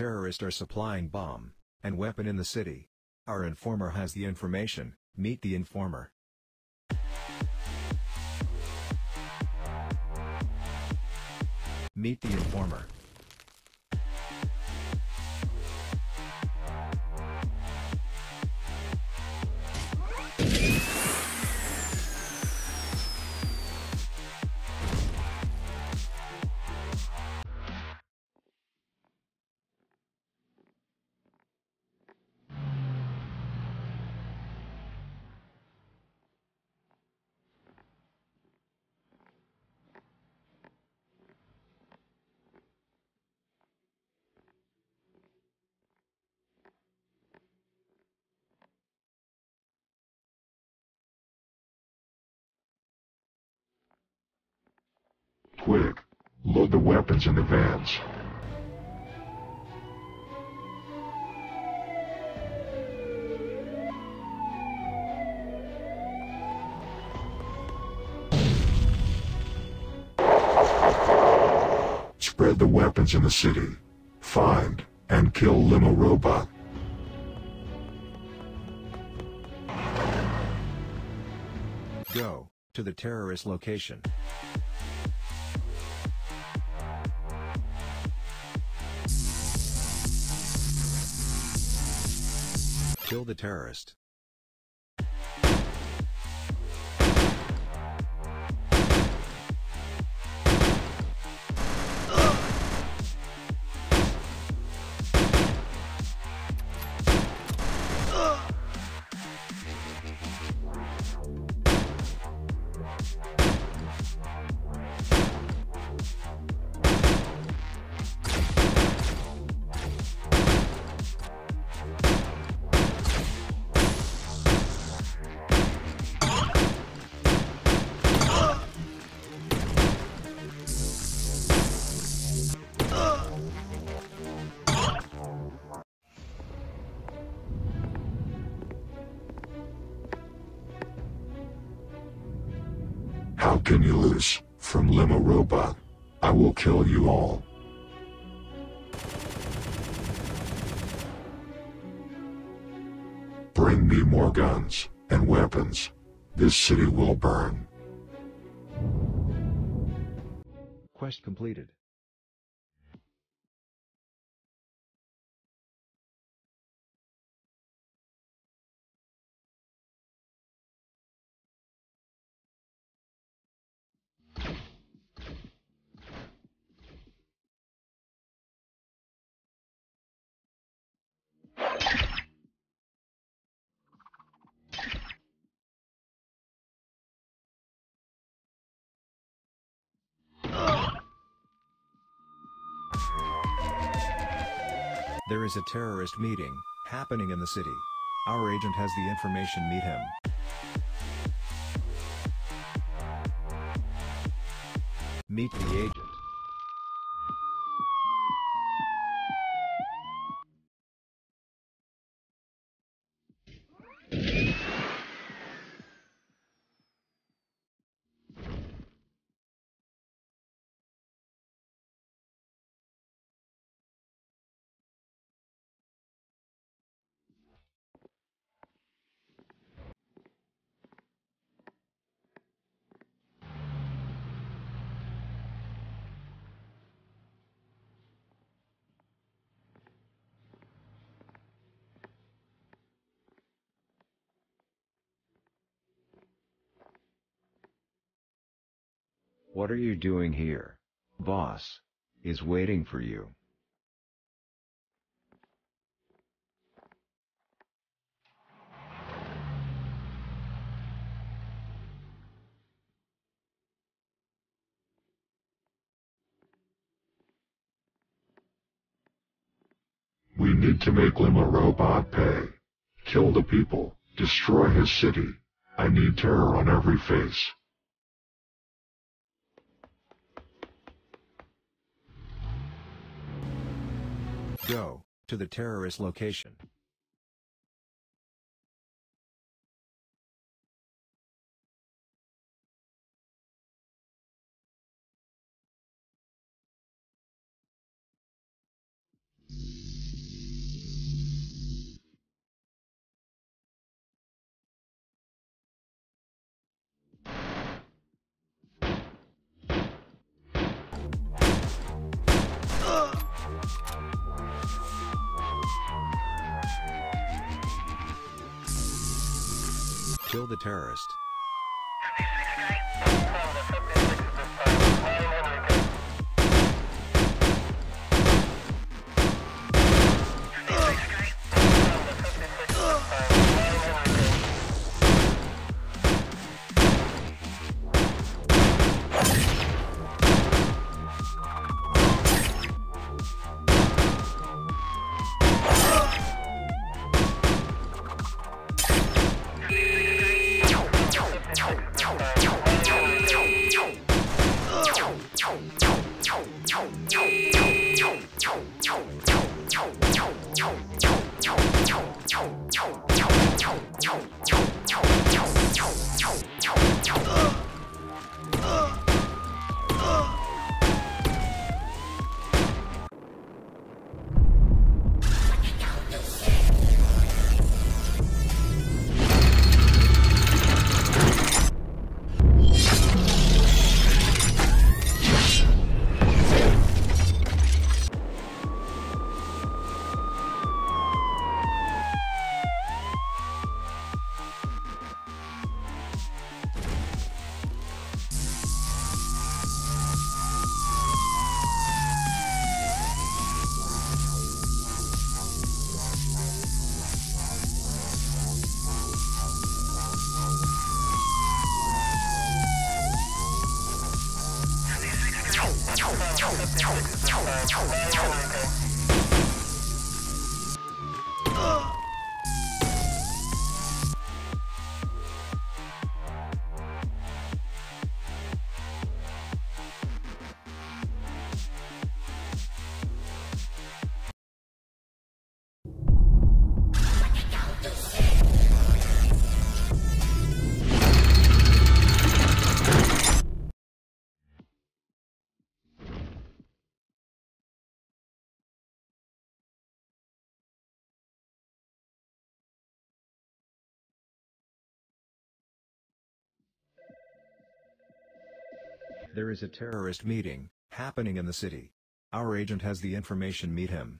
terrorists are supplying bomb and weapon in the city. Our informer has the information. Meet the informer. Meet the informer. Quick, load the weapons in the vans. Spread the weapons in the city. Find and kill limo robot. Go to the terrorist location. Kill the terrorist. Can you lose from limo robot? I will kill you all. Bring me more guns and weapons. This city will burn. Quest completed. There is a terrorist meeting happening in the city. Our agent has the information. Meet him. Meet the agent. What are you doing here? Boss is waiting for you. We need to make limo robot pay. Kill the people, destroy his city. I need terror on every face. Go to the terrorist location. Kill the terrorist. There is a terrorist meeting happening in the city. Our agent has the information. Meet him.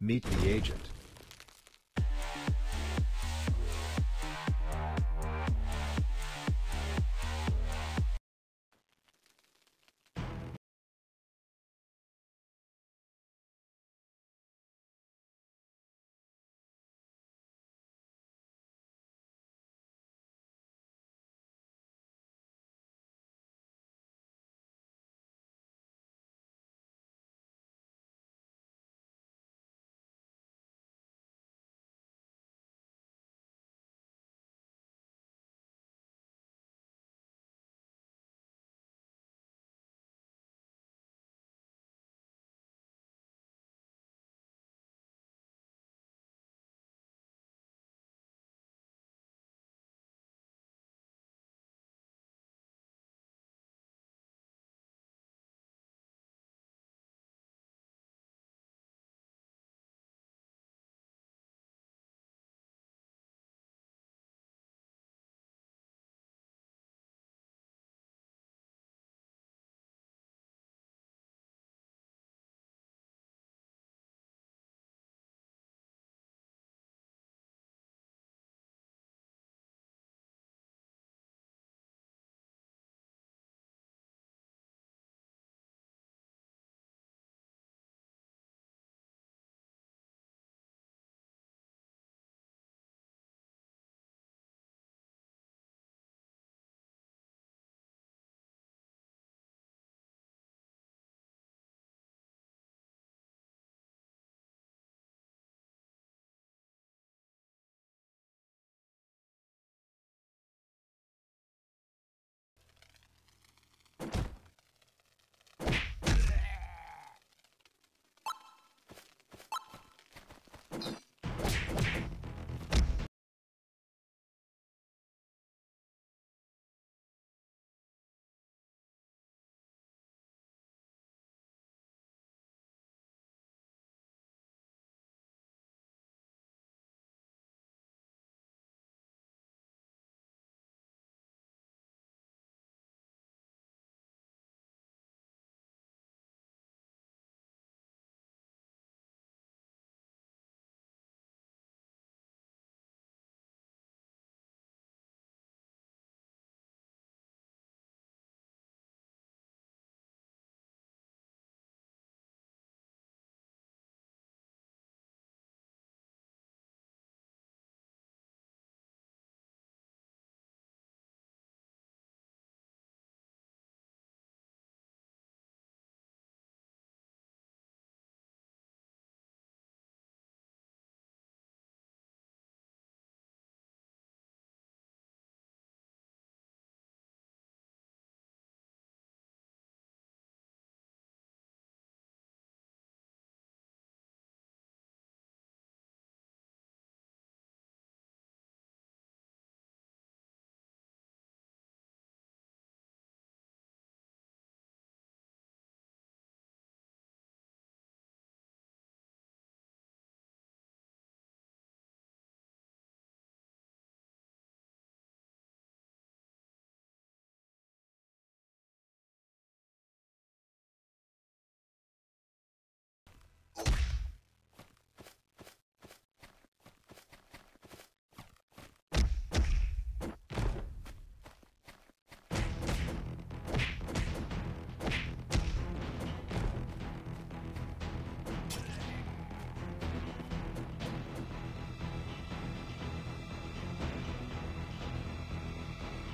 Meet the agent.